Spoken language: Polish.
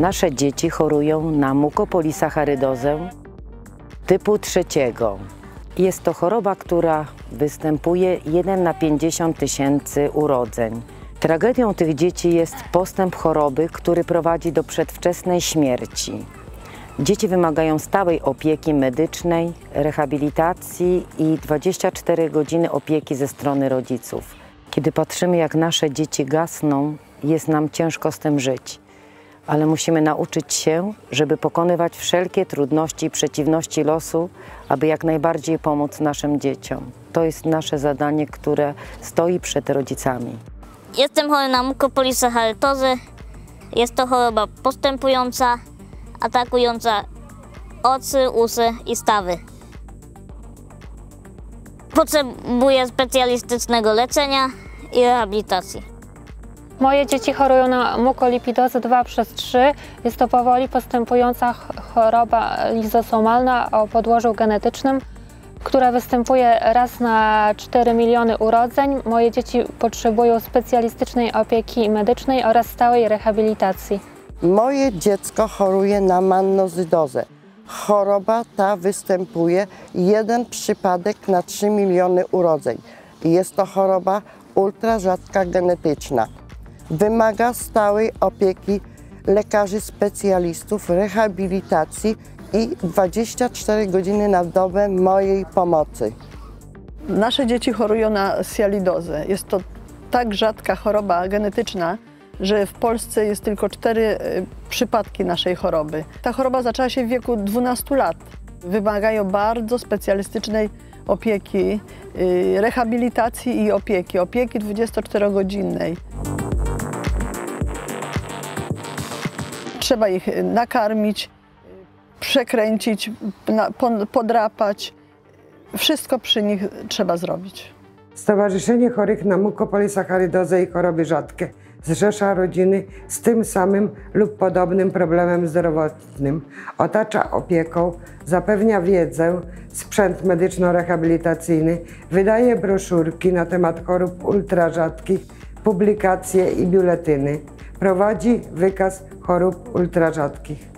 Nasze dzieci chorują na mukopolisacharydozę typu 3. Jest to choroba, która występuje 1 na 50 tysięcy urodzeń. Tragedią tych dzieci jest postęp choroby, który prowadzi do przedwczesnej śmierci. Dzieci wymagają stałej opieki medycznej, rehabilitacji i 24 godziny opieki ze strony rodziców. Kiedy patrzymy, jak nasze dzieci gasną, jest nam ciężko z tym żyć. Ale musimy nauczyć się, żeby pokonywać wszelkie trudności i przeciwności losu, aby jak najbardziej pomóc naszym dzieciom. To jest nasze zadanie, które stoi przed rodzicami. Jestem chory na mukopolisacharydozy. Jest to choroba postępująca, atakująca oczy, uszy i stawy. Potrzebuję specjalistycznego leczenia i rehabilitacji. Moje dzieci chorują na mukolipidozę 2/3. Jest to powoli postępująca choroba lizosomalna o podłożu genetycznym, która występuje raz na 4 miliony urodzeń. Moje dzieci potrzebują specjalistycznej opieki medycznej oraz stałej rehabilitacji. Moje dziecko choruje na mannozydozę. Choroba ta występuje 1 przypadek na 3 miliony urodzeń. Jest to choroba ultra rzadka genetyczna. Wymaga stałej opieki lekarzy specjalistów, rehabilitacji i 24 godziny na dobę mojej pomocy. Nasze dzieci chorują na sialidozę. Jest to tak rzadka choroba genetyczna, że w Polsce jest tylko 4 przypadki naszej choroby. Ta choroba zaczęła się w wieku 12 lat. Wymagają bardzo specjalistycznej opieki, rehabilitacji i opieki 24-godzinnej. Trzeba ich nakarmić, przekręcić, podrapać. Wszystko przy nich trzeba zrobić. Stowarzyszenie chorych na Mukopolisacharydoza i Choroby rzadkie zrzesza rodziny z tym samym lub podobnym problemem zdrowotnym. Otacza opieką, zapewnia wiedzę, sprzęt medyczno-rehabilitacyjny, wydaje broszurki na temat chorób ultrarzadkich, publikacje i biuletyny. Prowadzi wykaz chorób ultrarzadkich.